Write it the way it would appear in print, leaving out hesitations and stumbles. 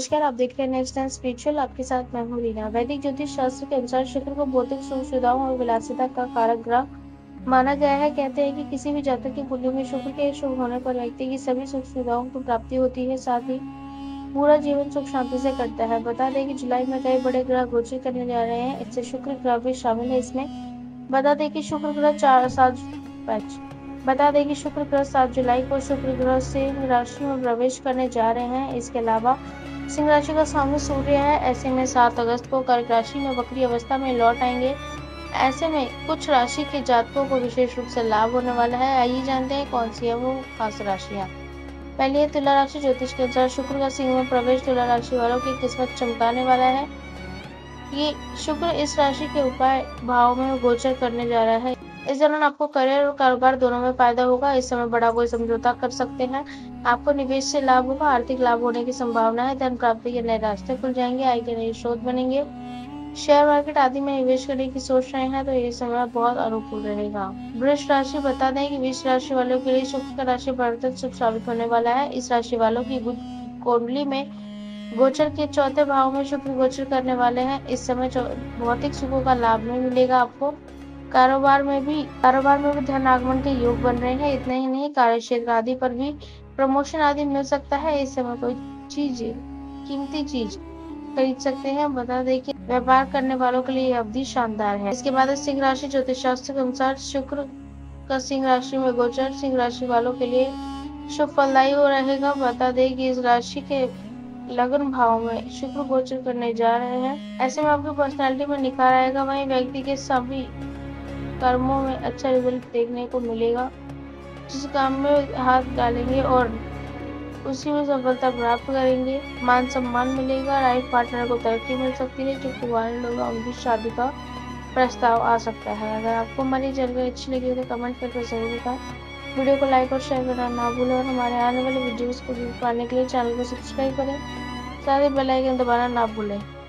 नमस्कार, आप देख रहे हैं नेक्स्ट टाइम स्पिरिचुअल। आपके साथ मैं हूं रीना। वैदिक ज्योतिष शास्त्र के अनुसार शुक्र को भौतिक सुख सुविधाओं और विलासिता का कारक ग्रह माना गया है। कहते हैं कि किसी भी जातक के कुंडली में शुक्र के शुभ होने पर व्यक्ति की सभी सुख सुविधाओं को प्राप्ति होती है, साथ ही पूरा जीवन सुख शांति से कटता है। बता दें कि जुलाई में कई बड़े ग्रह गोचर करने जा रहे हैं, इससे शुक्र ग्रह भी शामिल है। इसमें बता दें कि शुक्र ग्रह 7 जुलाई को शुक्र ग्रह सिंह राशि में प्रवेश करने जा रहे हैं। इसके अलावा सिंह राशि का स्वामी सूर्य है। ऐसे में 7 अगस्त को कर्क राशि में वक्री अवस्था में लौट आएंगे। ऐसे में कुछ राशि के जातकों को विशेष रूप से लाभ होने वाला है। आइए जानते हैं कौन सी है वो खास राशियाँ। पहली है तुला राशि। ज्योतिष के अनुसार शुक्र का सिंह में प्रवेश तुला राशि वालों की किस्मत चमकाने वाला है। ये शुक्र इस राशि के उपाय भाव में गोचर करने जा रहा है। इस दौरान आपको करियर और कारोबार दोनों में फायदा होगा। इस समय बड़ा कोई समझौता कर सकते हैं। आपको निवेश से लाभ होगा, आर्थिक लाभ होने की संभावना है। धन प्राप्ति के नए रास्ते खुल जाएंगे, आय के नए स्रोत बनेंगे। शेयर मार्केट आदि में निवेश करने की सोच रहे हैं तो ये समय बहुत अनुकूल रहेगा। वृष राशि। बता दें कि वृष राशि वालों के लिए शुक्र का राशि परिवर्तन शुभ साबित होने वाला है। इस राशि वालों की कुंडली में गोचर के चौथे भाव में शुक्र गोचर करने वाले हैं। इस समय भौतिक सुखों का लाभ भी मिलेगा। आपको कारोबार में भी धन आगमन के योग बन रहे हैं। इतना ही नहीं, कार्यक्षेत्र आदि पर भी प्रमोशन आदि मिल सकता है। इस समय कोई कीमती चीज खरीद सकते हैं। बता दें कि व्यापार करने वालों के लिए अवधि शानदार है। इसके बाद सिंह राशि। ज्योतिष शास्त्र के अनुसार शुक्र का सिंह राशि में गोचर सिंह राशि वालों के लिए शुभ फलदायी हो रहेगा। बता दें कि इस राशि के लगन भाव में शुक्र गोचर करने जा रहे हैं। ऐसे में आपकी पर्सनैलिटी में निखार आएगा। वही व्यक्ति के सभी कर्मों में अच्छा रिजल्ट देखने को मिलेगा। जिस काम में हाथ डालेंगे और उसी में सफलता प्राप्त करेंगे। मान सम्मान मिलेगा। लाइफ पार्टनर को तरक्की मिल सकती है। जो कुंवारे लोग हैं उनकी शादी का प्रस्ताव आ सकता है। अगर आपको हमारी जानकारी अच्छी लगी हो तो कमेंट करके जरूर बताएं। वीडियो को लाइक और शेयर करना ना भूलें और हमारे आने वाले वीडियोज़ को पाने के लिए चैनल को सब्सक्राइब करें। साथ ही बेल आइकन दबाना ना भूलें।